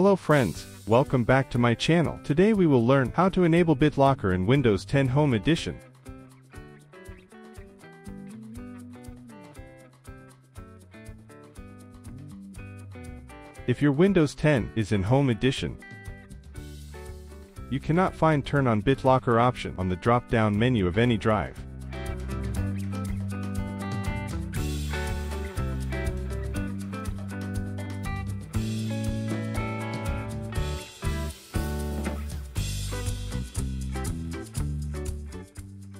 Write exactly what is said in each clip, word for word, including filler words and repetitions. Hello friends, welcome back to my channel. Today we will learn how to enable BitLocker in Windows ten Home Edition. If your Windows ten is in Home Edition, you cannot find Turn on BitLocker option on the drop-down menu of any drive.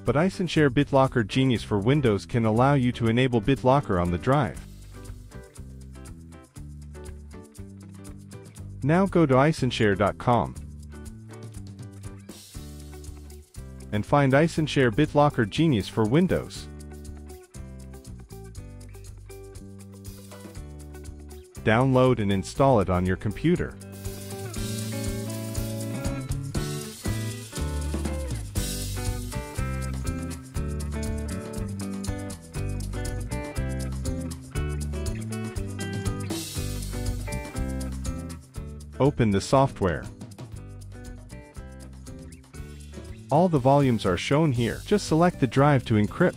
But iSunshare BitLocker Genius for Windows can allow you to enable BitLocker on the drive. Now go to isunshare dot com and find iSunshare BitLocker Genius for Windows. Download and install it on your computer. Open the software. All the volumes are shown here. Just select the drive to encrypt.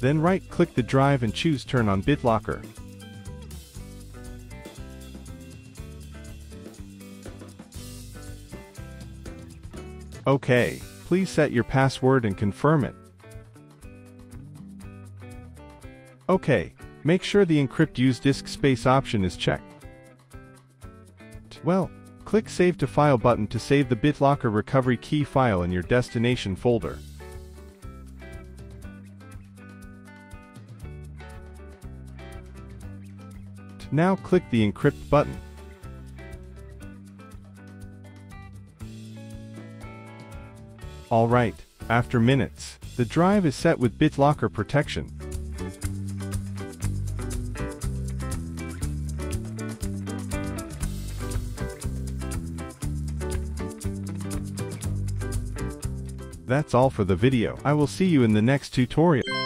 Then right-click the drive and choose Turn on BitLocker. OK. Please set your password and confirm it. OK. Make sure the Encrypt Use Disk Space option is checked. Well, click Save to File button to save the BitLocker recovery key file in your destination folder. Now click the Encrypt button. Alright, after minutes, the drive is set with BitLocker protection. That's all for the video. I will see you in the next tutorial.